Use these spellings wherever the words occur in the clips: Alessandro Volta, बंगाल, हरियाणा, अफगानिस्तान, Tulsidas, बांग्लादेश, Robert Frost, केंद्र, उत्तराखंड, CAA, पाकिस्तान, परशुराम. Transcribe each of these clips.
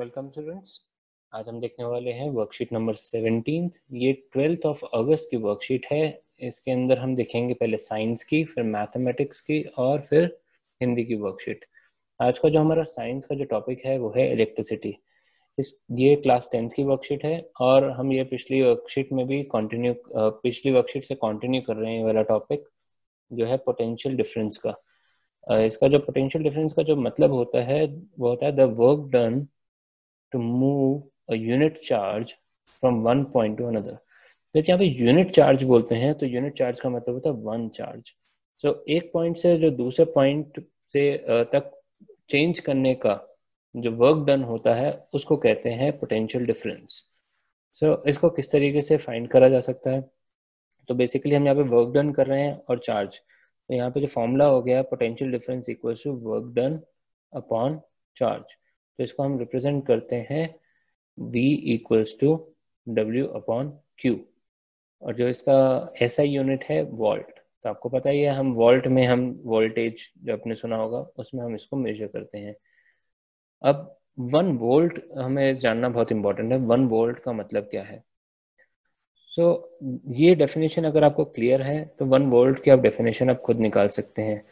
Welcome students, आज हम देखने वाले हैं वर्कशीट नंबर 17। ये 12 अगस्त की वर्कशीट है। इसके अंदर हम देखेंगे पहले साइंस की, फिर मैथमेटिक्स की और फिर हिंदी की वर्कशीट। आज का जो हमारा साइंस का जो टॉपिक है वो है इलेक्ट्रिसिटी। ये क्लास 10 की वर्कशीट है और हम ये पिछली वर्कशीट में भी पिछली वर्कशीट से कंटिन्यू कर रहे हैं। ये वाला टॉपिक जो है पोटेंशियल डिफरेंस का, इसका जो पोटेंशियल डिफरेंस का जो मतलब होता है वो होता है the work done to move a unit charge from one point to another। तो यहाँ पे यूनिट चार्ज बोलते हैं, तो यूनिट चार्ज का मतलब होता है वन चार्ज। सो एक पॉइंट से जो दूसरे पॉइंट से तक चेंज करने का जो वर्क डन होता है उसको कहते हैं पोटेंशियल डिफरेंस। सो इसको किस तरीके से फाइंड करा जा सकता है? तो बेसिकली हम यहाँ पे वर्क डन कर रहे हैं और चार्ज, तो यहाँ पे जो फॉर्मूला हो गया potential difference equal to work done upon charge. तो इसको हम रिप्रेजेंट करते हैं V equals to W upon Q, और जो इसका SI यूनिट है वोल्ट। तो आपको पता ही है हम वोल्ट में हम वोल्टेज जो आपने सुना होगा उसमें हम इसको मेजर करते हैं। अब 1 वोल्ट हमें जानना बहुत इंपॉर्टेंट है। 1 वोल्ट का मतलब क्या है? सो ये डेफिनेशन अगर आपको क्लियर है तो 1 वोल्ट की आप डेफिनेशन आप खुद निकाल सकते हैं।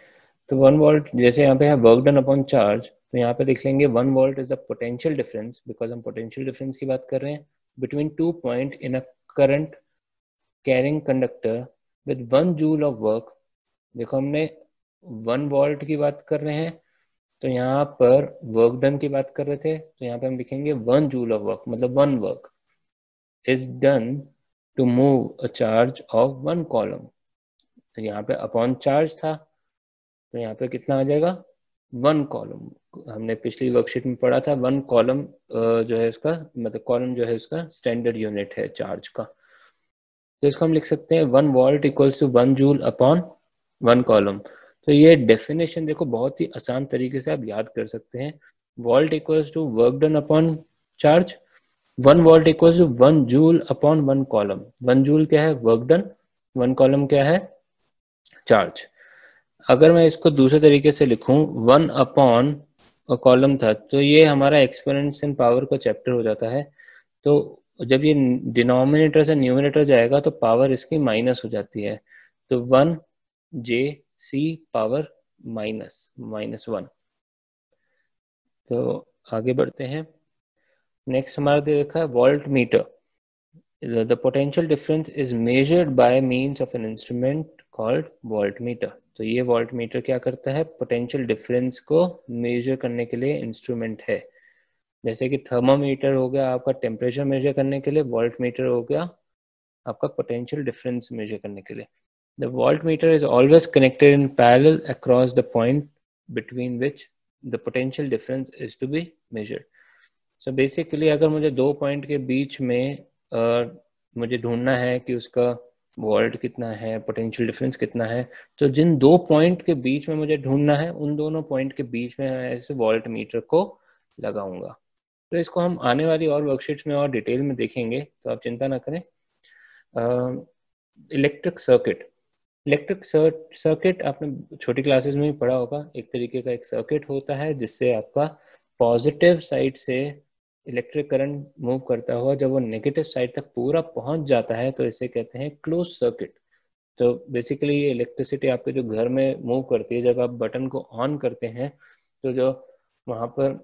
तो 1 वोल्ट जैसे यहाँ पे है वर्क डन अपॉन चार्ज, तो यहाँ पे लिख लेंगे 1 volt is the potential difference, because हम पोटेंशियल डिफरेंस की बात कर रहे हैं, between 2 point in a current carrying conductor with 1 joule of work. देखो हमने 1 वोल्ट की बात कर रहे हैं, तो यहाँ पर वर्क डन की बात कर रहे थे, तो यहाँ पे हम लिखेंगे 1 जूल ऑफ वर्क, मतलब 1 work is done to move a charge of 1 coulomb. तो यहाँ पे अपॉन चार्ज था, तो यहाँ पे कितना आ जाएगा 1 कॉलम। हमने पिछली वर्कशीट में पढ़ा था 1 कॉलम जो है उसका मतलब कॉलम जो है उसका स्टैंडर्ड यूनिट है चार्ज का। तो इसको हम लिख सकते हैं 1 volt equals to 1 joule upon 1 coulomb. तो ये डेफिनेशन देखो बहुत ही आसान तरीके से आप याद कर सकते हैं। Volt equals to work done upon charge, 1 volt equals to 1 joule upon 1 coulomb. 1 joule क्या है? Work done. 1 कॉलम क्या है? चार्ज। अगर मैं इसको दूसरे तरीके से लिखूं, 1 अपॉन कॉलम था, तो ये हमारा एक्सपोनेंट्स एंड पावर का चैप्टर हो जाता है। तो जब ये डिनोमिनेटर से न्यूमिनेटर जाएगा तो पावर इसकी माइनस हो जाती है, तो 1 जे सी पावर माइनस 1। तो आगे बढ़ते हैं। नेक्स्ट हमारा दे रखा है voltmeter. The potential difference is measured by means of an instrument called volt meter. तो ये वोल्ट मीटर क्या करता है? पोटेंशियल डिफरेंस को मेजर करने के लिए इंस्ट्रूमेंट है। जैसे कि थर्मामीटर हो गया आपका टेम्परेचर मेजर करने के लिए, वोल्ट मीटर हो गया आपका पोटेंशियल डिफरेंस मेजर करने के लिए। The volt meter is always connected in parallel across the point between which the potential difference is to be measured. So basically अगर मुझे 2 पॉइंट के बीच में मुझे ढूंढना है कि उसका वोल्ट कितना है, पोटेंशियल डिफरेंस कितना है, तो जिन 2 पॉइंट के बीच में मुझे ढूंढना है उन दोनों पॉइंट के बीच में मैं इस वोल्ट मीटर को लगाऊंगा। तो इसको हम आने वाली और वर्कशीट्स में और डिटेल में देखेंगे, तो आप चिंता ना करें। Electric circuit. इलेक्ट्रिक सर्किट आपने छोटी क्लासेस में भी पढ़ा होगा। एक तरीके का एक सर्किट होता है जिससे आपका पॉजिटिव साइड से इलेक्ट्रिक करंट मूव करता हुआ जब वो नेगेटिव साइड तक पूरा पहुंच जाता है तो इसे कहते हैं क्लोज सर्किट। तो बेसिकली ये इलेक्ट्रिसिटी आपके जो घर में मूव करती है, जब आप बटन को ऑन करते हैं तो जो वहां पर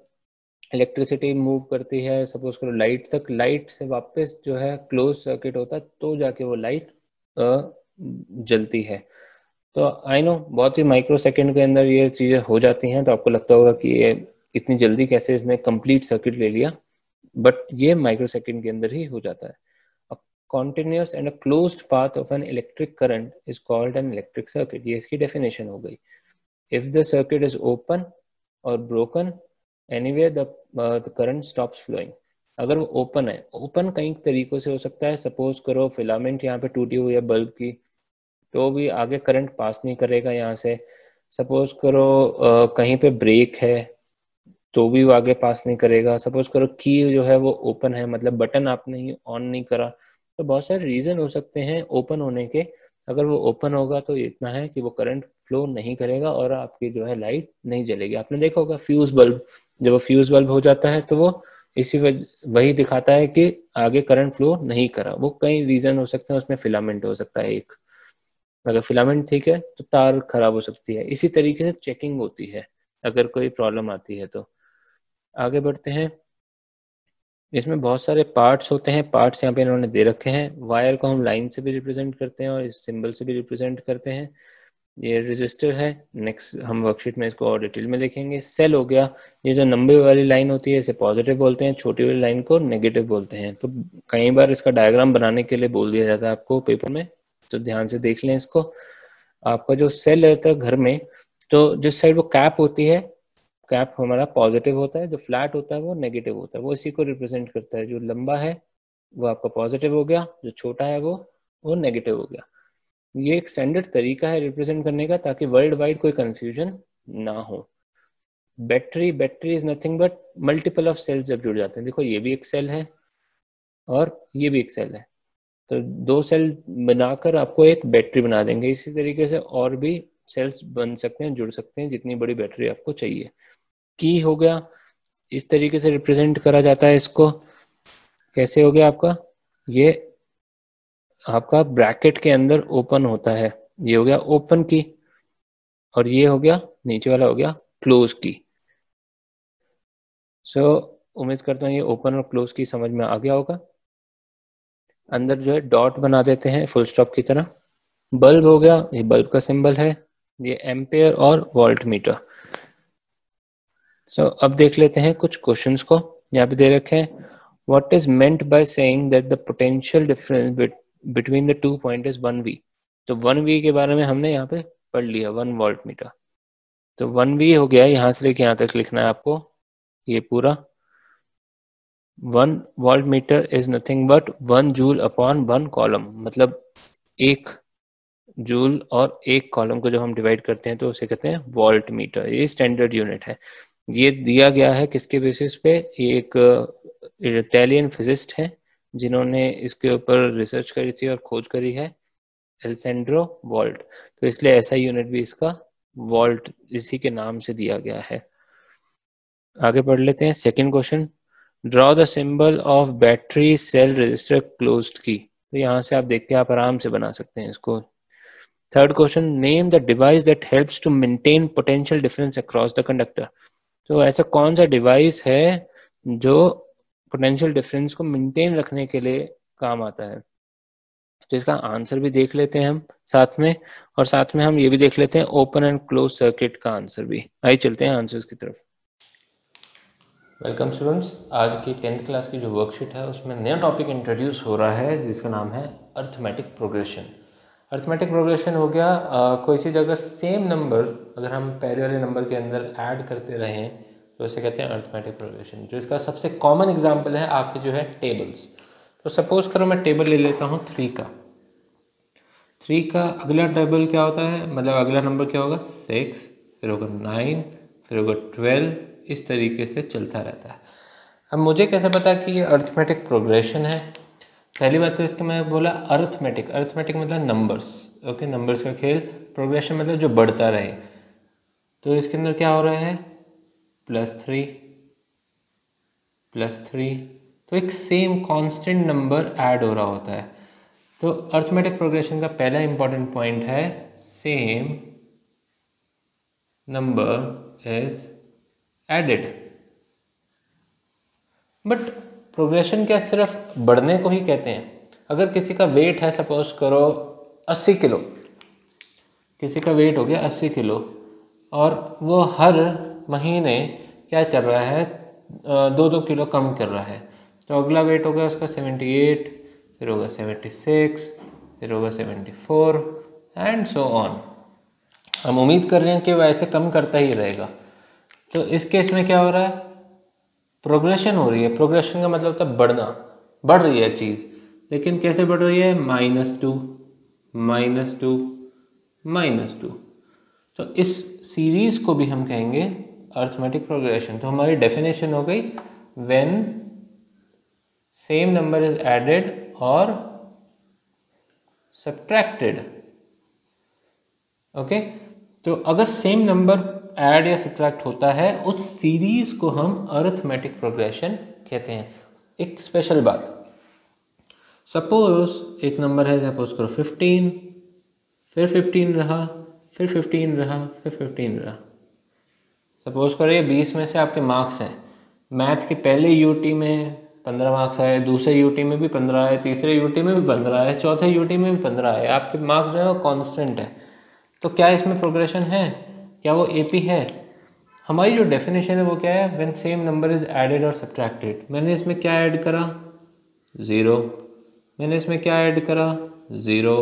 इलेक्ट्रिसिटी मूव करती है सपोज करो लाइट तक, लाइट से वापस जो है क्लोज सर्किट होता है तो जाके वो लाइट जलती है। तो आई नो बहुत ही माइक्रो सेकेंड के अंदर ये चीजें हो जाती हैं, तो आपको लगता होगा कि ये इतनी जल्दी कैसे इसमें कंप्लीट सर्किट ले लिया, बट ये माइक्रोसेकंड के अंदर ही हो जाता है। A continuous and a closed path of an electric current is called an electric circuit. ये इसकी डेफिनेशन हो गई। If the circuit is open और broken anywhere the current stops flowing. अगर वो ओपन है, ओपन कई तरीकों से हो सकता है। सपोज करो फिलामेंट यहाँ पे टूटी हुई है बल्ब की, तो भी आगे करंट पास नहीं करेगा यहाँ से। सपोज करो कहीं पे ब्रेक है तो भी वो आगे पास नहीं करेगा। सपोज करो की जो है वो ओपन है, मतलब बटन आपने ही ऑन नहीं करा। तो बहुत सारे रीजन हो सकते हैं ओपन होने के। अगर वो ओपन होगा तो इतना है कि वो करंट फ्लो नहीं करेगा और आपकी जो है लाइट नहीं जलेगी। आपने देखा होगा फ्यूज बल्ब, जब वो फ्यूज बल्ब हो जाता है तो वो इसी वजह वही दिखाता है कि आगे करंट फ्लो नहीं करा। वो कई रीजन हो सकते हैं, उसमें फिलामेंट हो सकता है एक, अगर फिलामेंट ठीक है तो तार खराब हो सकती है। इसी तरीके से चेकिंग होती है अगर कोई प्रॉब्लम आती है तो। आगे बढ़ते हैं, इसमें बहुत सारे पार्ट्स होते हैं, पार्ट्स यहाँ पे इन्होंने दे रखे हैं। वायर को हम लाइन से भी रिप्रेजेंट करते हैं और इस सिंबल से भी रिप्रेजेंट करते हैं। ये रेजिस्टर है, नेक्स्ट हम वर्कशीट में इसको और डिटेल में देखेंगे। सेल हो गया, ये जो नंबर वाली लाइन होती है इसे पॉजिटिव बोलते हैं, छोटी वाली लाइन को नेगेटिव बोलते हैं। तो कई बार इसका डायग्राम बनाने के लिए बोल दिया जाता है आपको पेपर में, तो ध्यान से देख लें इसको। आपका जो सेल रहता है घर में, तो जिस साइड वो कैप होती है, कैप हमारा पॉजिटिव होता है, जो फ्लैट होता है वो नेगेटिव होता है, वो इसी को रिप्रेजेंट करता है। जो लंबा है वो आपका पॉजिटिव हो गया, जो छोटा है वो नेगेटिव हो गया। ये एक स्टैंडर्ड तरीका है रिप्रेजेंट करने का ताकि वर्ल्ड वाइड कोई कंफ्यूजन ना हो। Battery, battery is nothing but multiple of cells जब जुड़ जाते हैं। देखो ये भी एक सेल है और ये भी एक सेल है, तो दो सेल बनाकर आपको एक बैटरी बना देंगे। इसी तरीके से और भी सेल्स बन सकते हैं, जुड़ सकते हैं, जितनी बड़ी बैटरी आपको चाहिए। की हो गया, इस तरीके से रिप्रेजेंट करा जाता है इसको। कैसे हो गया आपका, ये आपका ब्रैकेट के अंदर ओपन होता है, ये हो गया ओपन की, और ये हो गया नीचे वाला हो गया क्लोज की। सो उम्मीद करता हूँ ये ओपन और क्लोज की समझ में आ गया होगा। अंदर जो है डॉट बना देते हैं फुल स्टॉप की तरह। बल्ब हो गया, ये बल्ब का सिंबल है, ये एम्पेयर और वोल्ट मीटर। सो अब देख लेते हैं कुछ क्वेश्चंस को, यहाँ पे दे रखे हैं। What is meant by saying that the potential difference between the two point is 1V। तो 1V के बारे में हमने यहाँ पे पढ़ लिया, 1 वोल्ट मीटर। तो 1V हो गया, यहाँ से लेके यहाँ तक लिखना है आपको ये पूरा। 1 volt metre is nothing but 1 joule upon 1 coulomb. मतलब 1 जूल और 1 कॉलम को जब हम डिवाइड करते हैं तो उसे कहते हैं वोल्ट मीटर। ये स्टैंडर्ड यूनिट है। ये दिया गया है किसके बेसिस पे, ये एक इटालियन फिजिस्ट है जिन्होंने इसके ऊपर रिसर्च करी थी और खोज करी है, एलेसेंड्रो वोल्ट। तो इसलिए ऐसा यूनिट भी इसका वोल्ट इसी के नाम से दिया गया है। आगे पढ़ लेते हैं second question, draw the symbol of battery cell resistor closed की। तो यहाँ से आप देख के आप आराम से बना सकते हैं इसको। Third question, name the device that helps to maintain potential difference across the conductor. तो ऐसा कौन सा डिवाइस है जो पोटेंशियल डिफरेंस को मेंटेन रखने के लिए काम आता है। तो इसका आंसर भी देख लेते हैं हम साथ में, और साथ में हम ये भी देख लेते हैं ओपन एंड क्लोज सर्किट का आंसर भी। आइए चलते हैं आंसर्स की तरफ। वेलकम स्टूडेंट्स, आज की 10th क्लास की जो वर्कशीट है उसमें नया टॉपिक इंट्रोड्यूस हो रहा है जिसका नाम है अरिथमेटिक प्रोग्रेशन। अरिथमेटिक प्रोग्रेशन हो गया कोई सी जगह सेम नंबर अगर हम पहले वाले नंबर के अंदर ऐड करते रहें तो उसे कहते हैं अरिथमेटिक प्रोग्रेशन। जो इसका सबसे कॉमन एग्जांपल है आपके जो है टेबल्स। तो सपोज करो मैं टेबल ले लेता हूँ 3 का अगला टेबल क्या होता है, मतलब अगला नंबर क्या होगा 6, फिर होगा 9, फिर होगा 12, इस तरीके से चलता रहता है। अब मुझे कैसे पता कि ये अरिथमेटिक प्रोग्रेशन है। पहली बात तो इसका मैं बोला अरिथमेटिक, अरिथमेटिक मतलब नंबर्स, ओके, नंबर्स का खेल। प्रोग्रेशन मतलब जो बढ़ता रहे। तो इसके अंदर क्या हो रहा है, +3 +3, तो एक सेम कांस्टेंट नंबर ऐड हो रहा होता है। तो अरिथमेटिक प्रोग्रेशन का पहला इंपॉर्टेंट पॉइंट है same number is added. But progression क्या सिर्फ बढ़ने को ही कहते हैं? अगर किसी का वेट है, सपोज करो 80 किलो, किसी का वेट हो गया 80 किलो और वो हर महीने क्या कर रहा है, 2-2 किलो कम कर रहा है। तो अगला वेट हो गया उसका 78, फिर होगा 76, फिर होगा 74 एंड सो ऑन। हम उम्मीद कर रहे हैं कि वह ऐसे कम करता ही रहेगा। तो इस केस में क्या हो रहा है, प्रोग्रेशन हो रही है। प्रोग्रेशन का मतलब तब बढ़ना, बढ़ रही है चीज़, लेकिन कैसे बढ़ रही है, -2 -2 -2। तो इस सीरीज़ को भी हम कहेंगे अरिथमेटिक प्रोग्रेशन। तो हमारी डेफिनेशन हो गई when same number is added और सब्ट्रैक्टेड, ओके। तो अगर सेम नंबर ऐड या सब्ट्रैक्ट होता है, उस सीरीज को हम अरिथमेटिक प्रोग्रेशन कहते हैं। एक स्पेशल बात, सपोज एक नंबर है, सपोज करो 15, फिर 15 रहा, फिर 15 रहा, फिर 15 रहा। सपोज करो ये 20 में से आपके मार्क्स हैं। मैथ के पहले यूटी में 15 मार्क्स आए, दूसरे यूटी में भी 15 आए, तीसरे यूटी में भी 15 आए, चौथे यूटी में भी 15 आए। आपके मार्क्स जो है वो कॉन्स्टेंट है। तो क्या इसमें प्रोग्रेशन है? क्या वो एपी है? हमारी जो डेफिनेशन है वो क्या है? When same number is added और सब्ट्रैक्टेड। मैंने इसमें क्या ऐड करा? ज़ीरो। मैंने इसमें क्या ऐड करा? ज़ीरो।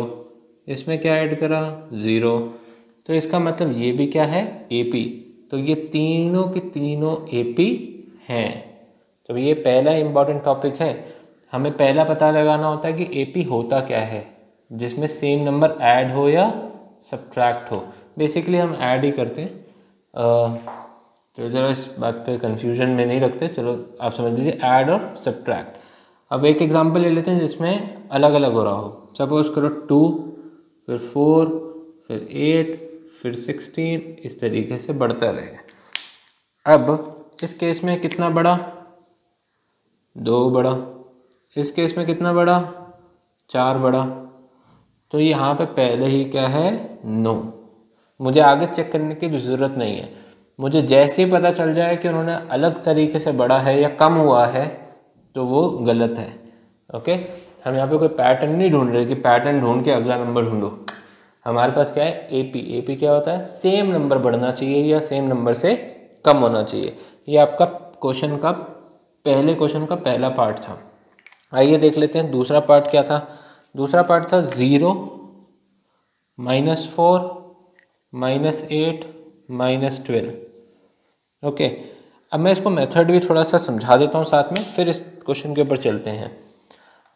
इसमें क्या ऐड करा? ज़ीरो। तो इसका मतलब ये भी क्या है? एपी। तो ये तीनों के तीनों एपी हैं। तो ये पहला इम्पॉर्टेंट टॉपिक है। हमें पहला पता लगाना होता है कि एपी होता क्या है, जिसमें सेम नंबर ऐड हो या सब्ट्रैक्ट हो। बेसिकली हम ऐड ही करते हैं। तो जरा इस बात पे कन्फ्यूजन में नहीं रखते, चलो आप समझ लीजिए ऐड और सब्ट्रैक्ट। अब एक एग्जांपल ले लेते हैं जिसमें अलग अलग हो रहा हो। सपोज करो 2, फिर 4, फिर 8, फिर 16, इस तरीके से बढ़ता रहेगा। अब इस केस में कितना बड़ा? 2 बड़ा। इस केस में कितना बड़ा? 4 बड़ा। तो यहाँ पे पहले ही क्या है? नो। मुझे आगे चेक करने की ज़रूरत नहीं है। मुझे जैसे ही पता चल जाए कि उन्होंने अलग तरीके से बढ़ा है या कम हुआ है तो वो गलत है। ओके, हम यहाँ पे कोई पैटर्न नहीं ढूंढ रहे कि पैटर्न ढूंढ के अगला नंबर ढूंढो। हमारे पास क्या है? एपी। एपी क्या होता है? सेम नंबर बढ़ना चाहिए या सेम नंबर से कम होना चाहिए। ये आपका क्वेश्चन का पहले क्वेश्चन का पहला पार्ट था। आइए देख लेते हैं दूसरा पार्ट क्या था। दूसरा पार्ट था 0 -4 -8 -12। ओके, अब मैं इसको मेथड भी थोड़ा सा समझा देता हूँ साथ में, फिर इस क्वेश्चन के ऊपर चलते हैं।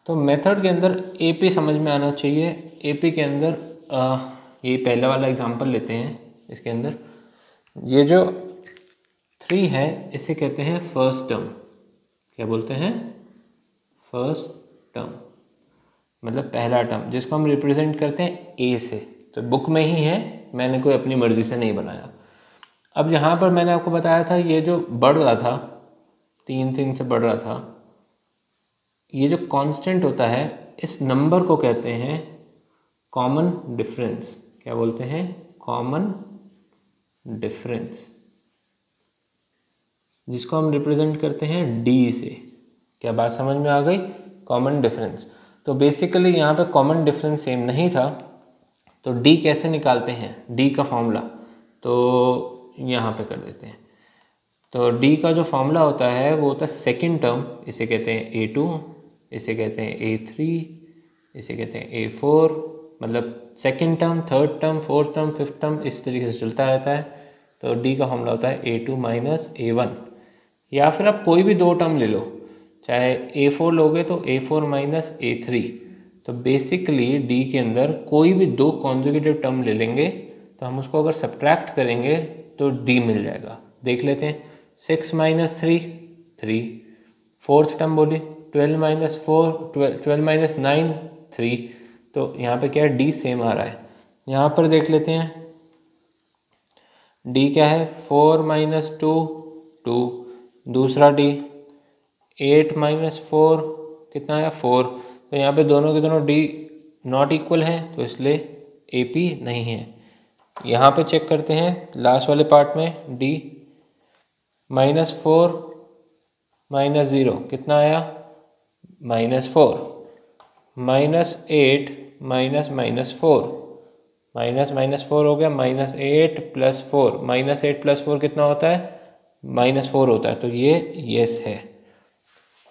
तो मेथड के अंदर एपी समझ में आना चाहिए। एपी के अंदर ये पहला वाला एग्जांपल लेते हैं। इसके अंदर ये जो 3 है इसे कहते हैं फर्स्ट टर्म। क्या बोलते हैं? फर्स्ट टर्म, मतलब पहला टर्म, जिसको हम रिप्रेजेंट करते हैं ए से। तो बुक में ही है, मैंने कोई अपनी मर्ज़ी से नहीं बनाया। अब यहाँ पर मैंने आपको बताया था ये जो बढ़ रहा था 3 से बढ़ रहा था, ये जो कांस्टेंट होता है इस नंबर को कहते हैं कॉमन डिफरेंस। क्या बोलते हैं? कॉमन डिफरेंस, जिसको हम रिप्रेजेंट करते हैं डी से। क्या बात समझ में आ गई? Common difference. तो बेसिकली यहाँ पे कॉमन डिफरेंस सेम नहीं था। तो डी कैसे निकालते हैं? डी का फॉर्मूला तो यहाँ पे कर देते हैं। तो डी का जो फॉर्मूला होता है वो होता है सेकेंड टर्म। इसे कहते हैं A2, इसे कहते हैं A3, इसे कहते हैं A4। मतलब second term, third term, fourth term, fifth term, इस तरीके से चलता रहता है। तो डी का फॉर्मूला होता है A2 - A1। या फिर आप कोई भी दो टर्म ले लो, चाहे A4 लोगे तो A4 - A3। तो बेसिकली डी के अंदर कोई भी दो कॉन्जुगेटिव टर्म ले लेंगे तो हम उसको अगर सब्ट्रैक्ट करेंगे तो डी मिल जाएगा। देख लेते हैं। 6 - 3 3, फोर्थ टर्म बोली। 12 - 4 12 - 9 3। तो यहाँ पे क्या है? डी सेम आ रहा है। यहाँ पर देख लेते हैं डी क्या है। 4 - 2 2, दूसरा डी। 8 - 4 कितना आया? 4। तो यहाँ पे दोनों के दोनों डी नॉट इक्वल हैं, तो इसलिए एपी नहीं है। यहाँ पे चेक करते हैं लास्ट वाले पार्ट में। डी -4 - 0 कितना आया? -4। -8 - -4 -4 हो गया। -8 + 4 -8 + 4 कितना होता है? -4 होता है। तो ये येस है।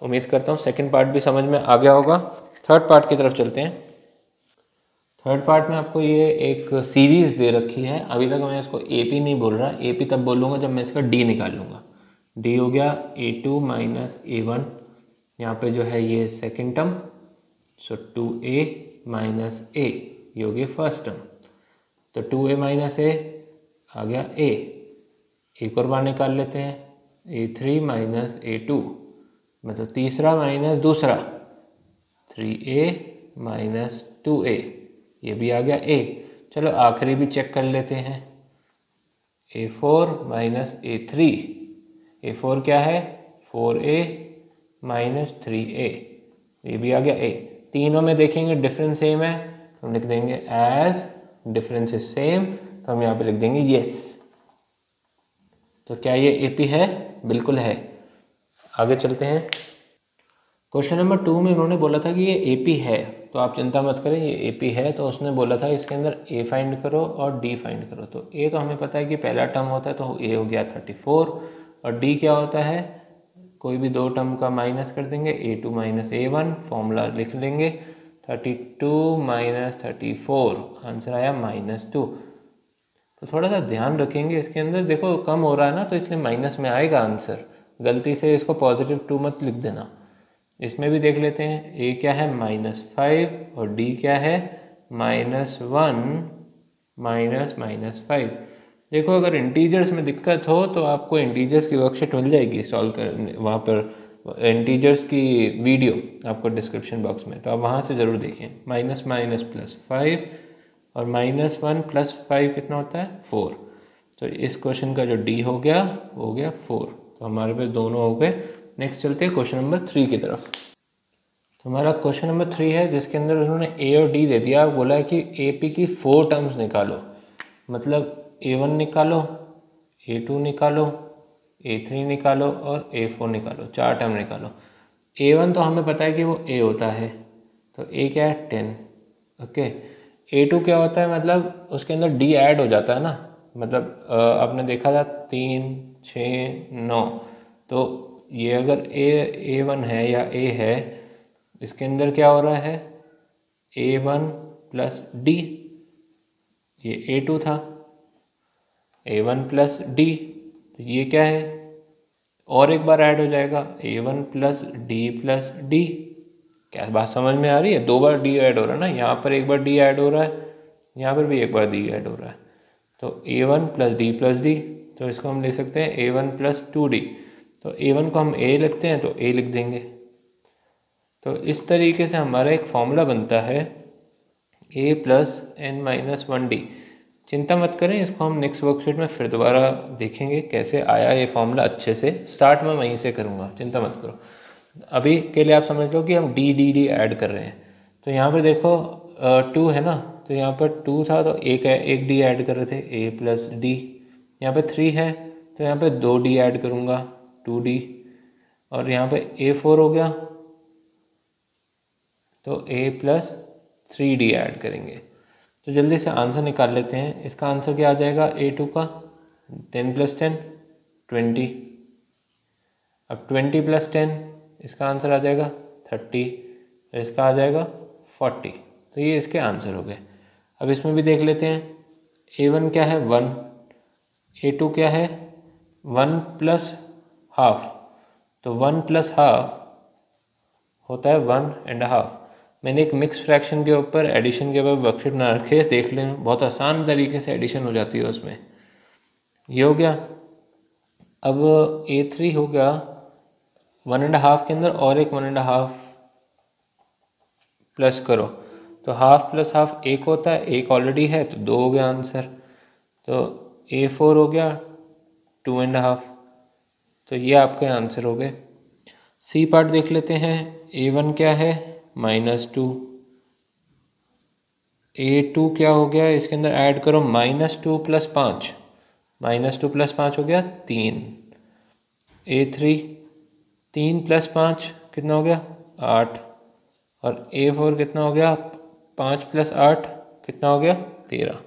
उम्मीद करता हूँ सेकंड पार्ट भी समझ में आ गया होगा। थर्ड पार्ट की तरफ चलते हैं। थर्ड पार्ट में आपको ये एक सीरीज़ दे रखी है। अभी तक मैं इसको एपी नहीं बोल रहा। एपी तब बोलूँगा जब मैं इसका डी निकाल लूँगा। डी हो गया A2 - A1। यहाँ पे जो है ये second term, so 2A - A ये हो गया फर्स्ट टर्म। तो 2A - A आ गया A। एक और बार निकाल लेते हैं। A3 - A2 मतलब तीसरा माइनस दूसरा। 3A - 2A ये भी आ गया A। चलो आखिरी भी चेक कर लेते हैं। A4 - A3 A4 क्या है? 4A -3a, ये भी आ गया a। तीनों में देखेंगे डिफरेंस सेम है, हम लिख देंगे एज डिफरेंस इज सेम, तो हम यहाँ पे लिख देंगे येस। तो क्या ये ए पी है? बिल्कुल है। आगे चलते हैं। क्वेश्चन नंबर 2 में इन्होंने बोला था कि ये ए पी है, तो आप चिंता मत करें, ये ए पी है। तो उसने बोला था इसके अंदर ए फाइंड करो और डी फाइंड करो। तो ए तो हमें पता है कि पहला टर्म होता है, तो ए हो गया 34, और डी क्या होता है, कोई भी दो टर्म का माइनस कर देंगे, a2 माइनस a1, फॉर्मूला लिख लेंगे 32 माइनस 34, आंसर आया -2। तो थोड़ा सा ध्यान रखेंगे इसके अंदर, देखो कम हो रहा है ना, तो इसलिए माइनस में आएगा आंसर, गलती से इसको +2 मत लिख देना। इसमें भी देख लेते हैं, a क्या है -5 और d क्या है -1 माइनस -5। देखो अगर इंटीजर्स में दिक्कत हो तो आपको इंटीजर्स की वर्कशीट मिल जाएगी सॉल्व करने, वहाँ पर इंटीजर्स की वीडियो आपको डिस्क्रिप्शन बॉक्स में, तो आप वहाँ से ज़रूर देखें। --+5 और -1 + 5 कितना होता है 4। तो इस क्वेश्चन का जो डी हो गया वो हो गया 4, तो हमारे पे दोनों हो गए। नेक्स्ट चलते हैं क्वेश्चन नंबर 3 की तरफ। तो हमारा क्वेश्चन नंबर 3 है जिसके अंदर उन्होंने ए और डी दे दिया, बोला है कि ए पी की 4 टर्म्स निकालो, मतलब A1 निकालो, A2 निकालो, A3 निकालो और A4 निकालो, 4 टर्म निकालो। A1 तो हमें पता है कि वो A होता है, तो A क्या है 10, ओके। A2 क्या होता है, मतलब उसके अंदर D ऐड हो जाता है ना, मतलब आपने देखा था 3, 6, 9, तो ये अगर A1 है या A है, इसके अंदर क्या हो रहा है A1 + D, ये A2 था, A1 + D, तो ये क्या है, और एक बार ऐड हो जाएगा A1 + D + D। क्या बात समझ में आ रही है? 2 बार D ऐड हो रहा है ना, यहाँ पर एक बार D ऐड हो रहा है, यहाँ पर भी एक बार D ऐड हो रहा है, तो A1 + D + D। तो इसको हम लिख सकते हैं A1 + 2D, तो A1 को हम A लिखते हैं तो A लिख देंगे। तो इस तरीके से हमारा एक फॉर्मूला बनता है A + n - 1D। चिंता मत करें, इसको हम नेक्स्ट वर्कशीट में फिर दोबारा देखेंगे कैसे आया ये फॉर्मूला अच्छे से, स्टार्ट में वहीं से करूँगा, चिंता मत करो। अभी के लिए आप समझ लो कि हम D ऐड कर रहे हैं। तो यहाँ पर देखो 2 है ना, तो यहाँ पर 2 था तो एक D ऐड कर रहे थे A + D। यहाँ पर 3 है तो यहाँ पर 2D ऐड करूँगा 2D, और यहाँ पर A4 हो गया तो A + 3D ऐड करेंगे। तो जल्दी से आंसर निकाल लेते हैं। इसका आंसर क्या आ जाएगा A2 का 10 + 10 20, अब 20 + 10 इसका आंसर आ जाएगा 30, और इसका आ जाएगा 40। तो ये इसके आंसर हो गए। अब इसमें भी देख लेते हैं, A1 क्या है 1, A2 क्या है 1 + ½ तो 1 + ½ होता है 1½ मैंने एक मिक्स फ्रैक्शन के ऊपर एडिशन के ऊपर वर्कशीट ना रखे, देख लें, बहुत आसान तरीके से एडिशन हो जाती है उसमें। ये हो गया। अब A3 हो गया 1½ के अंदर, और एक 1½ प्लस करो, तो ½ + ½ 1 होता है, 1 ऑलरेडी है तो 2 हो गया आंसर। तो A4 हो गया 2½ तो ये आपके आंसर हो गए। सी पार्ट देख लेते हैं। A1 क्या है -2, A2 क्या हो गया, इसके अंदर ऐड करो -2 + 5, -2 + 5 हो गया 3, A3 3 + 5 कितना हो गया 8, और A4 कितना हो गया 5 + 8 कितना हो गया 13।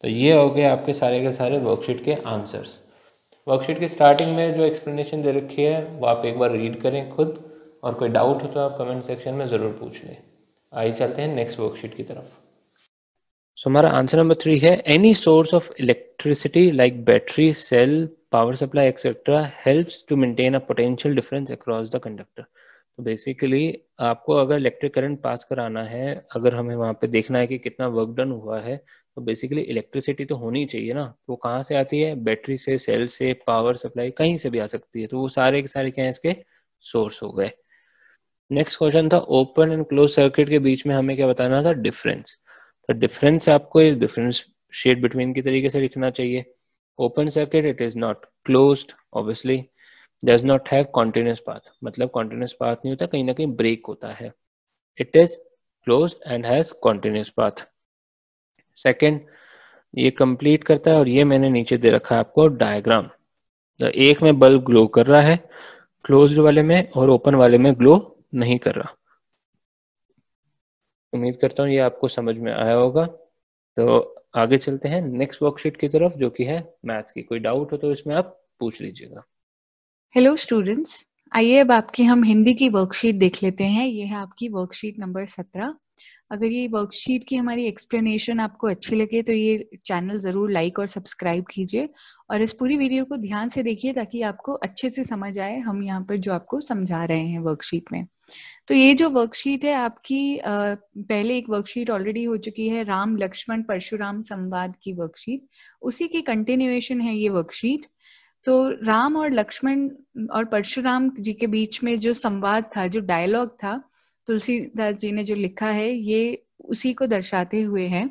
तो ये हो गए आपके सारे के सारे वर्कशीट के आंसर्स। वर्कशीट के स्टार्टिंग में जो एक्सप्लेनेशन दे रखी है वो आप एक बार रीड करें खुद, और कोई डाउट हो तो आप कमेंट सेक्शन में ज़रूर पूछ लें। आइए चलते हैं नेक्स्ट वर्कशीट की तरफ। सो हमारा आंसर नंबर 3 है, any source of electricity like battery, cell, power supply etcetera helps to maintain a potential difference across the conductor. तो बेसिकली आपको अगर इलेक्ट्रिक करंट पास कराना है, अगर हमें वहाँ पे देखना है कि कितना वर्क डन हुआ है, तो बेसिकली इलेक्ट्रिसिटी तो होनी चाहिए ना। वो कहाँ से आती है? बैटरी से, सेल से, पावर सप्लाई, कहीं से भी आ सकती है। तो वो सारे के सारे क्या है, इसके सोर्स हो गए। नेक्स्ट क्वेश्चन था ओपन एंड क्लोज सर्किट के बीच में हमें क्या बताना था, डिफरेंस। तो डिफरेंस आपको डिफरेंशिएट बिटवीन के तरीके से लिखना चाहिए। Open circuit it is not closed, obviously. Does not have continuous path, मतलब कॉन्टिन्यूस पाथ नहीं होता, कहीं ना कहीं ब्रेक होता है. It is closed and has continuous path. Second, ये कंप्लीट करता है और ये मैंने नीचे दे रखा है आपको डायग्राम. तो एक में बल्ब ग्लो कर रहा है क्लोज्ड वाले में, और ओपन वाले में ग्लो नहीं कर रहा. उम्मीद करता हूँ ये आपको समझ में आया होगा. तो आगे चलते हैं नेक्स्ट वर्कशीट की तरफ जो कि है मैथ्स की. कोई डाउट हो तो इसमें आप पूछ लीजिएगा. हेलो स्टूडेंट्स, आइए अब आपकी हम हिंदी की वर्कशीट देख लेते हैं. ये है आपकी वर्कशीट नंबर 17. अगर ये वर्कशीट की हमारी एक्सप्लेनेशन आपको अच्छी लगे तो ये चैनल जरूर लाइक और सब्सक्राइब कीजिए और इस पूरी वीडियो को ध्यान से देखिए ताकि आपको अच्छे से समझ आए हम यहाँ पर जो आपको समझा रहे हैं वर्कशीट में. तो ये जो वर्कशीट है आपकी, पहले एक वर्कशीट ऑलरेडी हो चुकी है राम लक्ष्मण परशुराम संवाद की वर्कशीट, उसी की कंटिन्यूएशन है ये वर्कशीट. तो राम और लक्ष्मण और परशुराम जी के बीच में जो संवाद था, जो डायलॉग था, तुलसीदास जी ने जो लिखा है ये उसी को दर्शाते हुए है.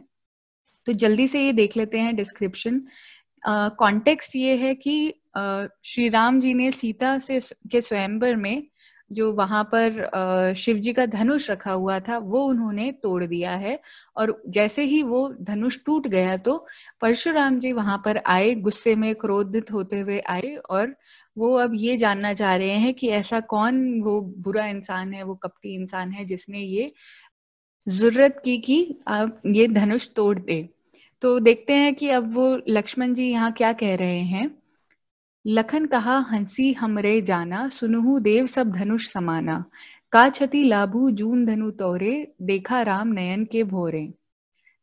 तो जल्दी से ये देख लेते हैं डिस्क्रिप्शन. कॉन्टेक्स्ट ये है कि श्री राम जी ने सीता से के स्वयंवर में जो वहां पर शिव जी का धनुष रखा हुआ था वो उन्होंने तोड़ दिया है, और जैसे ही वो धनुष टूट गया तो परशुराम जी वहां पर आए, गुस्से में क्रोधित होते हुए आए, और वो अब ये जानना चाह रहे हैं कि ऐसा कौन वो बुरा इंसान है, वो कपटी इंसान है जिसने ये जरूरत की कि आप ये धनुष तोड़ दे. तो देखते हैं कि अब वो लक्ष्मण जी यहाँ क्या कह रहे हैं. लखन कहा हंसी हमरे जाना, सुनुहु देव सब धनुष समाना, का छति लाभु जून धनु तोरे, देखा राम नयन के भोरे.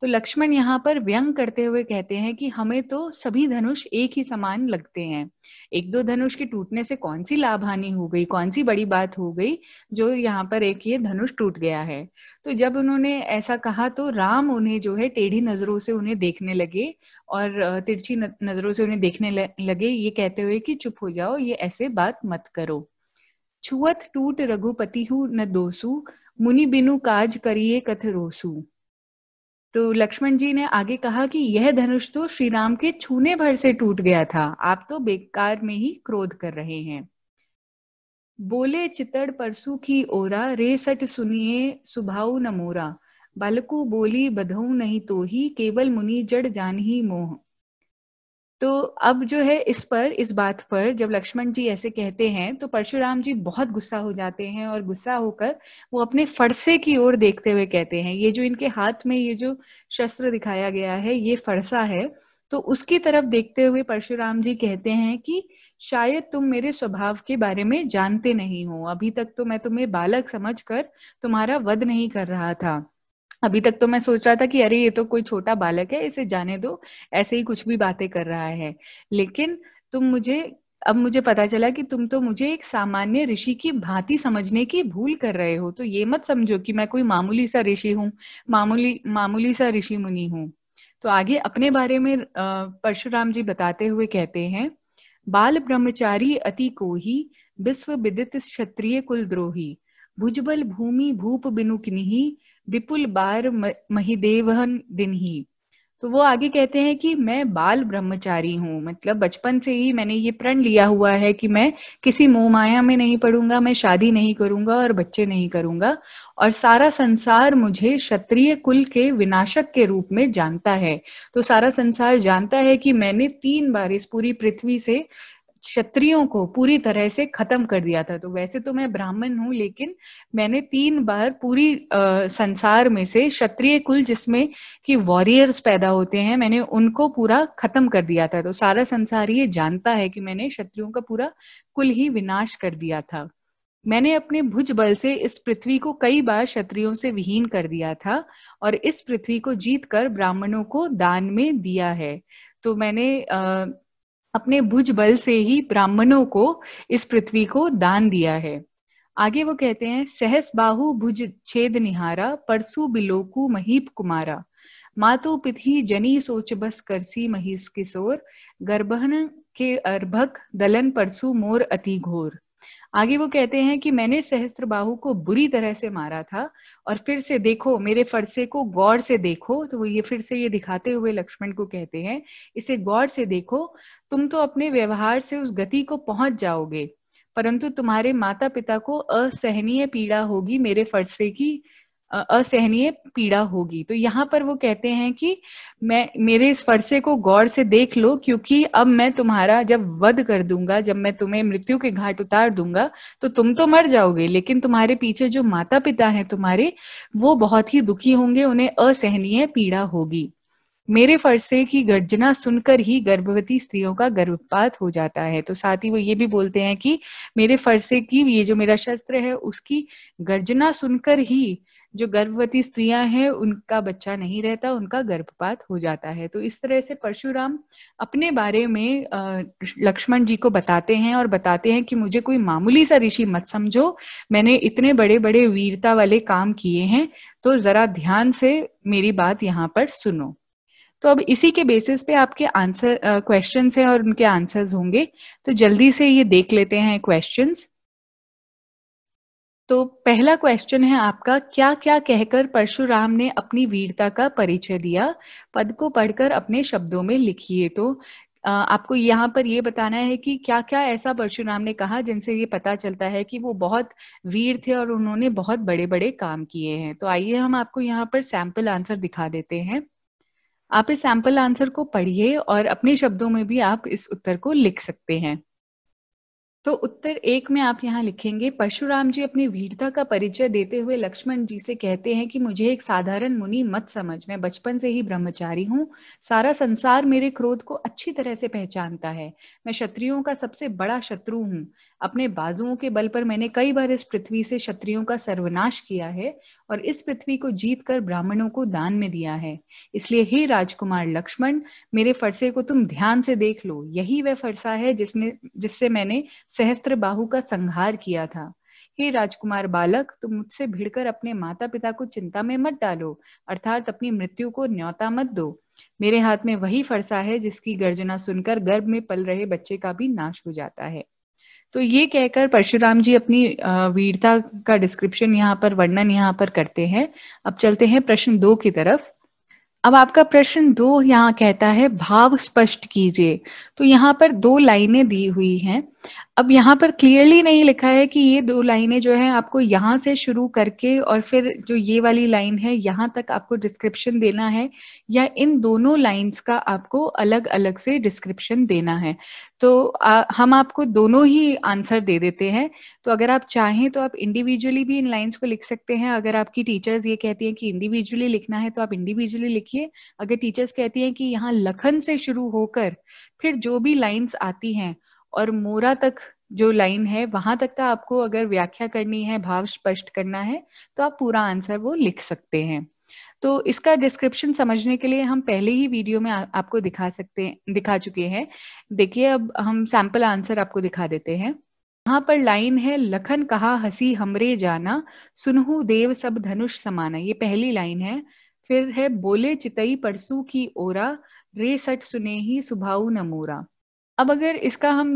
तो लक्ष्मण यहाँ पर व्यंग करते हुए कहते हैं कि हमें तो सभी धनुष एक ही समान लगते हैं, एक दो धनुष के टूटने से कौन सी लाभ हानि हो गई, कौन सी बड़ी बात हो गई जो यहाँ पर एक ये धनुष टूट गया है. तो जब उन्होंने ऐसा कहा तो राम उन्हें जो है टेढ़ी नजरों से उन्हें देखने लगे और तिरछी नजरों से उन्हें देखने लगे, ये कहते हुए कि चुप हो जाओ, ये ऐसे बात मत करो. छुअत टूट रघुपति हु न दोसु, मुनि बिनु काज करिए कथ रोसू. तो लक्ष्मण जी ने आगे कहा कि यह धनुष तो श्री राम के छूने भर से टूट गया था, आप तो बेकार में ही क्रोध कर रहे हैं. बोले चितड़ परसु की ओरा, रे सट सुनिए सुभाऊ न मोरा, बालकु बोली बधऊ नहीं तो ही, केवल मुनि जड़ जान ही मोह. तो अब जो है इस बात पर जब लक्ष्मण जी ऐसे कहते हैं तो परशुराम जी बहुत गुस्सा हो जाते हैं, और गुस्सा होकर वो अपने फरसे की ओर देखते हुए कहते हैं, ये जो इनके हाथ में ये जो शस्त्र दिखाया गया है ये फरसा है. तो उसकी तरफ देखते हुए परशुराम जी कहते हैं कि शायद तुम मेरे स्वभाव के बारे में जानते नहीं हो, अभी तक तो मैं तुम्हें बालक समझ कर तुम्हारा वध नहीं कर रहा था, अभी तक तो मैं सोच रहा था कि अरे ये तो कोई छोटा बालक है, इसे जाने दो, ऐसे ही कुछ भी बातें कर रहा है, लेकिन अब मुझे पता चला कि तुम तो मुझे एक सामान्य ऋषि की भांति समझने की भूल कर रहे हो. तो ये मत समझो कि मैं कोई मामूली सा ऋषि हूँ, मामूली सा ऋषि मुनि हूँ. तो आगे अपने बारे में परशुराम जी बताते हुए कहते हैं, बाल ब्रह्मचारी अति कोही, विश्व विदित क्षत्रिय कुलद्रोही, भुजबल भूमि भूप बिनु किन्ही, विपुल बार महिदेवहन दिन ही. तो वो आगे कहते हैं कि मैं बाल ब्रह्मचारी हूँ, मतलब बचपन से ही मैंने ये प्रण लिया हुआ है कि मैं किसी मोह माया में नहीं पड़ूंगा, मैं शादी नहीं करूंगा और बच्चे नहीं करूंगा, और सारा संसार मुझे क्षत्रिय कुल के विनाशक के रूप में जानता है. तो सारा संसार जानता है कि मैंने 3 बार इस पूरी पृथ्वी से क्षत्रियों को पूरी तरह से खत्म कर दिया था. तो वैसे तो मैं ब्राह्मण हूँ, लेकिन मैंने 3 बार पूरी संसार में से क्षत्रिय कुल जिसमें कि वॉरियर्स पैदा होते हैं, मैंने उनको पूरा खत्म कर दिया था. तो सारा संसार ये जानता है कि मैंने क्षत्रियों का पूरा कुल ही विनाश कर दिया था. मैंने अपने भुज बल से इस पृथ्वी को कई बार क्षत्रियों से विहीन कर दिया था और इस पृथ्वी को जीत कर ब्राह्मणों को दान में दिया है. तो मैंने अपने भुज बल से ही ब्राह्मणों को इस पृथ्वी को दान दिया है. आगे वो कहते हैं, सहस बाहु भुज छेद निहारा, परसु बिलोकु महीप कुमारा, मातु पिथि जनी सोच बस करसी महीस किशोर, गर्भन के अर्भक दलन परसु मोर अति घोर. आगे वो कहते हैं कि मैंने सहस्त्रबाहु को बुरी तरह से मारा था और फिर से देखो मेरे फरसे को गौर से देखो. तो वो ये फिर से ये दिखाते हुए लक्ष्मण को कहते हैं, इसे गौर से देखो, तुम तो अपने व्यवहार से उस गति को पहुंच जाओगे. परंतु तुम्हारे माता पिता को असहनीय पीड़ा होगी मेरे फरसे की असहनीय पीड़ा होगी। तो यहाँ पर वो कहते हैं कि मैं मेरे इस फरसे को गौर से देख लो, क्योंकि अब मैं तुम्हारा जब वध कर दूंगा, जब मैं तुम्हें मृत्यु के घाट उतार दूंगा तो तुम तो मर जाओगे, लेकिन तुम्हारे पीछे जो माता पिता हैं तुम्हारे वो बहुत ही दुखी होंगे, उन्हें असहनीय पीड़ा होगी। मेरे फरसे की गर्जना सुनकर ही गर्भवती स्त्रियों का गर्भपात हो जाता है। तो साथ ही वो ये भी बोलते हैं कि मेरे फरसे की, ये जो मेरा शस्त्र है, उसकी गर्जना सुनकर ही जो गर्भवती स्त्रियां हैं उनका बच्चा नहीं रहता, उनका गर्भपात हो जाता है। तो इस तरह से परशुराम अपने बारे में लक्ष्मण जी को बताते हैं और बताते हैं कि मुझे कोई मामूली सा ऋषि मत समझो, मैंने इतने बड़े बड़े वीरता वाले काम किए हैं, तो जरा ध्यान से मेरी बात यहाँ पर सुनो। तो अब इसी के बेसिस पे आपके आंसर क्वेश्चंस हैं और उनके आंसर्स होंगे। तो जल्दी से ये देख लेते हैं क्वेश्चंस। तो पहला क्वेश्चन है आपका, क्या क्या कहकर परशुराम ने अपनी वीरता का परिचय दिया, पद को पढ़कर अपने शब्दों में लिखिए। तो आपको यहाँ पर ये बताना है कि क्या क्या ऐसा परशुराम ने कहा जिनसे ये पता चलता है कि वो बहुत वीर थे और उन्होंने बहुत बड़े बड़े काम किए हैं। तो आइए हम आपको यहाँ पर सैंपल आंसर दिखा देते हैं। आप इस सैंपल आंसर को पढ़िए और अपने शब्दों में भी आप इस उत्तर को लिख सकते हैं। तो उत्तर 1 में आप यहाँ लिखेंगे, परशुराम जी अपनी वीरता का परिचय देते हुए लक्ष्मण जी से कहते हैं कि मुझे एक साधारण मुनि मत समझ, मैं बचपन से ही ब्रह्मचारी हूँ, सारा संसार मेरे क्रोध को अच्छी तरह से पहचानता है, मैं क्षत्रियों का सबसे बड़ा शत्रु हूँ, अपने बाजुओं के बल पर मैंने कई बार इस पृथ्वी से क्षत्रियों का सर्वनाश किया है और इस पृथ्वी को जीतकर ब्राह्मणों को दान में दिया है, इसलिए हे राजकुमार लक्ष्मण, मेरे फरसे को तुम ध्यान से देख लो, यही वह फरसा है जिससे मैंने सहस्त्र बाहु का संहार किया था। हे राजकुमार बालक, तुम मुझसे भिड़कर अपने माता पिता को चिंता में मत डालो, अर्थात अपनी मृत्यु को न्योता मत दो, मेरे हाथ में वही फरसा है जिसकी गर्जना सुनकर गर्भ में पल रहे बच्चे का भी नाश हो जाता है। तो ये कहकर परशुराम जी अपनी वीरता का डिस्क्रिप्शन यहाँ पर, वर्णन यहाँ पर करते हैं। अब चलते हैं प्रश्न 2 की तरफ। अब आपका प्रश्न 2 यहाँ कहता है, भाव स्पष्ट कीजिए। तो यहाँ पर 2 लाइनें दी हुई हैं। अब यहाँ पर क्लियरली नहीं लिखा है कि ये 2 लाइनें जो है आपको यहाँ से शुरू करके और फिर जो ये वाली लाइन है यहाँ तक आपको डिस्क्रिप्शन देना है, या इन दोनों लाइंस का आपको अलग अलग से डिस्क्रिप्शन देना है। तो हम आपको दोनों ही आंसर दे देते हैं। तो अगर आप चाहें तो आप इंडिविजुअली भी इन लाइन्स को लिख सकते हैं। अगर आपकी टीचर्स ये कहती हैं कि इंडिविजुअली लिखना है तो आप इंडिविजुअली लिखिए। अगर टीचर्स कहती हैं कि यहाँ लखन से शुरू होकर फिर जो भी लाइन्स आती हैं और मोरा तक जो लाइन है वहां तक का आपको अगर व्याख्या करनी है, भाव स्पष्ट करना है, तो आप पूरा आंसर वो लिख सकते हैं। तो इसका डिस्क्रिप्शन समझने के लिए हम पहले ही वीडियो में आपको दिखा चुके हैं। देखिए, अब हम सैंपल आंसर आपको दिखा देते हैं। यहाँ पर लाइन है, लखन कहा हंसी हमरे जाना, सुनहु देव सब धनुष समाना, ये पहली लाइन है। फिर है, बोले चितई परसू की ओरा, रे सट सुने ही सुभाऊ नमोरा। अब अगर इसका हम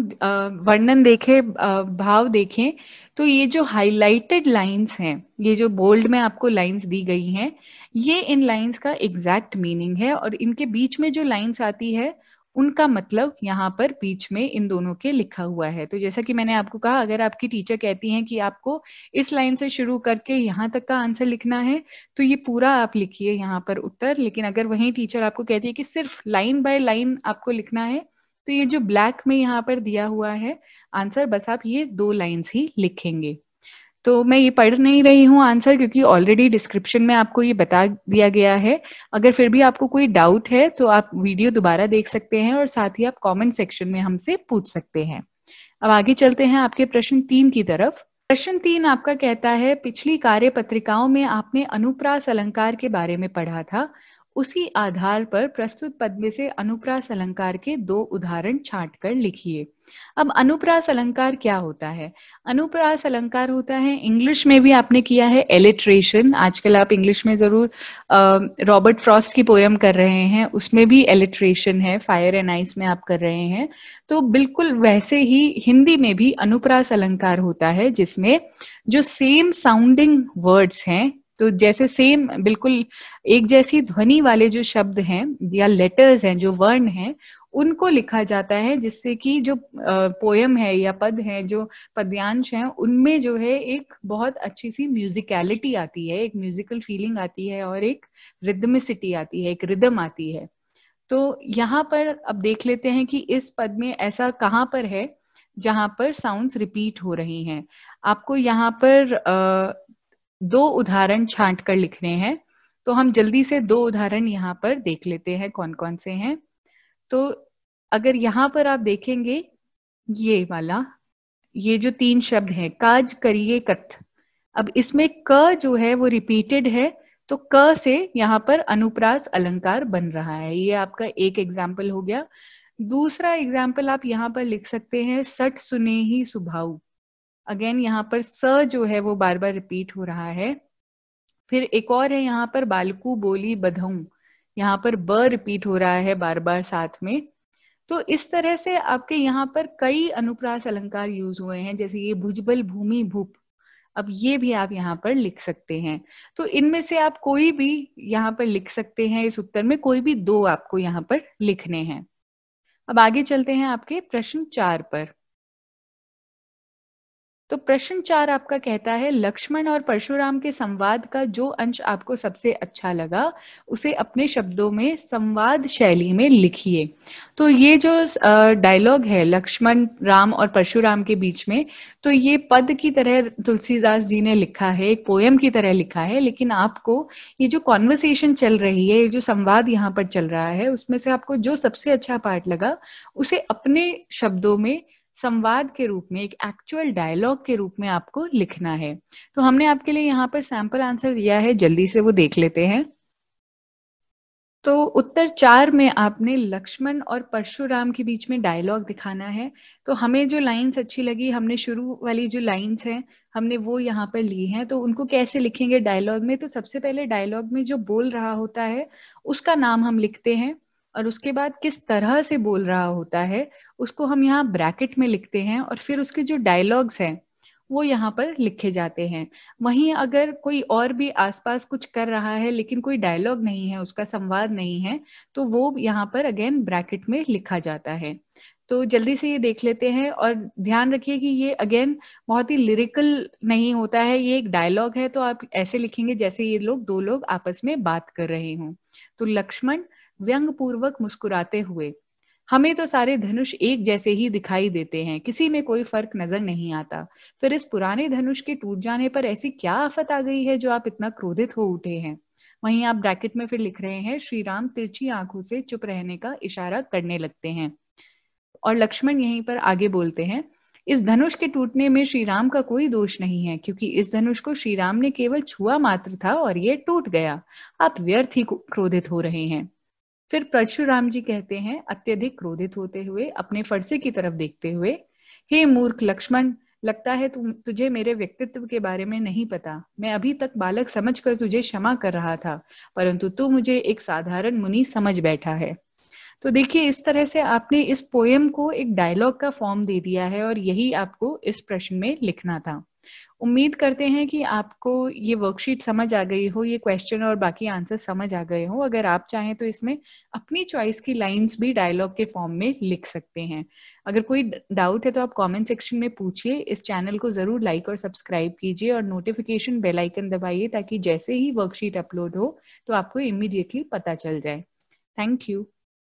वर्णन देखें, भाव देखें, तो ये जो हाइलाइटेड लाइंस हैं, ये जो बोल्ड में आपको लाइंस दी गई हैं, ये इन लाइंस का एग्जैक्ट मीनिंग है और इनके बीच में जो लाइंस आती है उनका मतलब यहाँ पर बीच में इन दोनों के लिखा हुआ है। तो जैसा कि मैंने आपको कहा, अगर आपकी टीचर कहती हैं कि आपको इस लाइन से शुरू करके यहाँ तक का आंसर लिखना है तो ये पूरा आप लिखिए यहाँ पर उत्तर। लेकिन अगर वही टीचर आपको कहती है कि सिर्फ लाइन बाय लाइन आपको लिखना है तो ये जो ब्लैक में यहाँ पर दिया हुआ है आंसर, बस आप ये 2 लाइंस ही लिखेंगे। तो मैं ये पढ़ नहीं रही हूँ आंसर, क्योंकि ऑलरेडी डिस्क्रिप्शन में आपको ये बता दिया गया है। अगर फिर भी आपको कोई डाउट है तो आप वीडियो दोबारा देख सकते हैं और साथ ही आप कमेंट सेक्शन में हमसे पूछ सकते हैं। अब आगे चलते हैं आपके प्रश्न 3 की तरफ। प्रश्न 3 आपका कहता है, पिछली कार्य पत्रिकाओं में आपने अनुप्रास अलंकार के बारे में पढ़ा था, उसी आधार पर प्रस्तुत पद में से अनुप्रास अलंकार के 2 उदाहरण छांटकर लिखिए। अब अनुप्रास अलंकार क्या होता है? अनुप्रास अलंकार होता है, इंग्लिश में भी आपने किया है एलिट्रेशन। आजकल आप इंग्लिश में जरूर रॉबर्ट फ्रॉस्ट की पोयम कर रहे हैं, उसमें भी एलिट्रेशन है, फायर एंड आइस में आप कर रहे हैं। तो बिल्कुल वैसे ही हिंदी में भी अनुप्रास अलंकार होता है, जिसमें जो सेम साउंडिंग वर्ड्स हैं, तो जैसे सेम बिल्कुल एक जैसी ध्वनि वाले जो शब्द हैं या लेटर्स हैं, जो वर्ण हैं, उनको लिखा जाता है, जिससे कि जो पोयम है या पद है, जो पद्यांश हैं, उनमें जो है एक बहुत अच्छी सी म्यूजिकलिटी आती है, एक म्यूजिकल फीलिंग आती है और एक रिदमिसिटी आती है, एक रिदम आती है। तो यहाँ पर अब देख लेते हैं कि इस पद में ऐसा कहाँ पर है जहाँ पर साउंड्स रिपीट हो रही हैं। आपको यहाँ पर दो उदाहरण छांट कर लिखने हैं, तो हम जल्दी से दो उदाहरण यहाँ पर देख लेते हैं कौन कौन से हैं। तो अगर यहाँ पर आप देखेंगे ये वाला, ये जो तीन शब्द हैं, काज करिए कथ, अब इसमें क जो है वो रिपीटेड है, तो क से यहाँ पर अनुप्रास अलंकार बन रहा है। ये आपका एक एग्जाम्पल हो गया। दूसरा एग्जाम्पल आप यहाँ पर लिख सकते हैं, सठ सुने ही सुभाऊ। अगेन यहाँ पर स जो है वो बार बार रिपीट हो रहा है। फिर एक और है यहाँ पर, बालकू बोली बधऊ, यहाँ पर ब रिपीट हो रहा है बार बार साथ में। तो इस तरह से आपके यहाँ पर कई अनुप्रास अलंकार यूज हुए हैं, जैसे ये भुजबल भूमि भूप, अब ये भी आप यहाँ पर लिख सकते हैं। तो इनमें से आप कोई भी यहाँ पर लिख सकते हैं, इस उत्तर में कोई भी दो आपको यहाँ पर लिखने हैं। अब आगे चलते हैं आपके प्रश्न 4 पर। तो प्रश्न 4 आपका कहता है, लक्ष्मण और परशुराम के संवाद का जो अंश आपको सबसे अच्छा लगा उसे अपने शब्दों में संवाद शैली में लिखिए। तो ये जो डायलॉग है लक्ष्मण राम और परशुराम के बीच में, तो ये पद की तरह तुलसीदास जी ने लिखा है, एक पोयम की तरह लिखा है, लेकिन आपको ये जो कॉन्वर्सेशन चल रही है, ये जो संवाद यहाँ पर चल रहा है, उसमें से आपको जो सबसे अच्छा पार्ट लगा उसे अपने शब्दों में संवाद के रूप में, एक एक्चुअल डायलॉग के रूप में आपको लिखना है। तो हमने आपके लिए यहाँ पर सैंपल आंसर दिया है, जल्दी से वो देख लेते हैं। तो उत्तर 4 में आपने लक्ष्मण और परशुराम के बीच में डायलॉग दिखाना है। तो हमें जो लाइंस अच्छी लगी, हमने शुरू वाली जो लाइंस हैं हमने वो यहाँ पर ली हैं। तो उनको कैसे लिखेंगे डायलॉग में, तो सबसे पहले डायलॉग में जो बोल रहा होता है उसका नाम हम लिखते हैं, और उसके बाद किस तरह से बोल रहा होता है उसको हम यहाँ ब्रैकेट में लिखते हैं, और फिर उसके जो डायलॉग्स हैं वो यहाँ पर लिखे जाते हैं। वहीं अगर कोई और भी आसपास कुछ कर रहा है लेकिन कोई डायलॉग नहीं है, उसका संवाद नहीं है, तो वो यहाँ पर अगेन ब्रैकेट में लिखा जाता है। तो जल्दी से ये देख लेते हैं, और ध्यान रखिए कि ये अगेन बहुत ही लिरिकल नहीं होता है, ये एक डायलॉग है, तो आप ऐसे लिखेंगे जैसे ये लोग दो लोग आपस में बात कर रहे हों। तो लक्ष्मण व्यंग पूर्वक मुस्कुराते हुए, हमें तो सारे धनुष एक जैसे ही दिखाई देते हैं, किसी में कोई फर्क नजर नहीं आता, फिर इस पुराने धनुष के टूट जाने पर ऐसी क्या आफत आ गई है जो आप इतना क्रोधित हो उठे हैं। वहीं आप ब्रैकेट में फिर लिख रहे हैं, श्री राम तिरछी आंखों से चुप रहने का इशारा करने लगते हैं, और लक्ष्मण यहीं पर आगे बोलते हैं, इस धनुष के टूटने में श्री राम का कोई दोष नहीं है, क्योंकि इस धनुष को श्री राम ने केवल छुआ मात्र था और ये टूट गया, आप व्यर्थ ही क्रोधित हो रहे हैं। फिर परशुराम जी कहते हैं, अत्यधिक क्रोधित होते हुए अपने फरसे की तरफ देखते हुए, हे मूर्ख लक्ष्मण, लगता है तुझे मेरे व्यक्तित्व के बारे में नहीं पता, मैं अभी तक बालक समझकर तुझे क्षमा कर रहा था, परंतु तू मुझे एक साधारण मुनि समझ बैठा है। तो देखिए, इस तरह से आपने इस पोएम को एक डायलॉग का फॉर्म दे दिया है, और यही आपको इस प्रश्न में लिखना था। उम्मीद करते हैं कि आपको ये वर्कशीट समझ आ गई हो, ये क्वेश्चन और बाकी आंसर समझ आ गए हो। अगर आप चाहें तो इसमें अपनी चॉइस की लाइंस भी डायलॉग के फॉर्म में लिख सकते हैं। अगर कोई डाउट है तो आप कमेंट सेक्शन में पूछिए। इस चैनल को जरूर लाइक और सब्सक्राइब कीजिए, और नोटिफिकेशन बेल आइकन दबाइए ताकि जैसे ही वर्कशीट अपलोड हो तो आपको इमीडिएटली पता चल जाए। Thank you.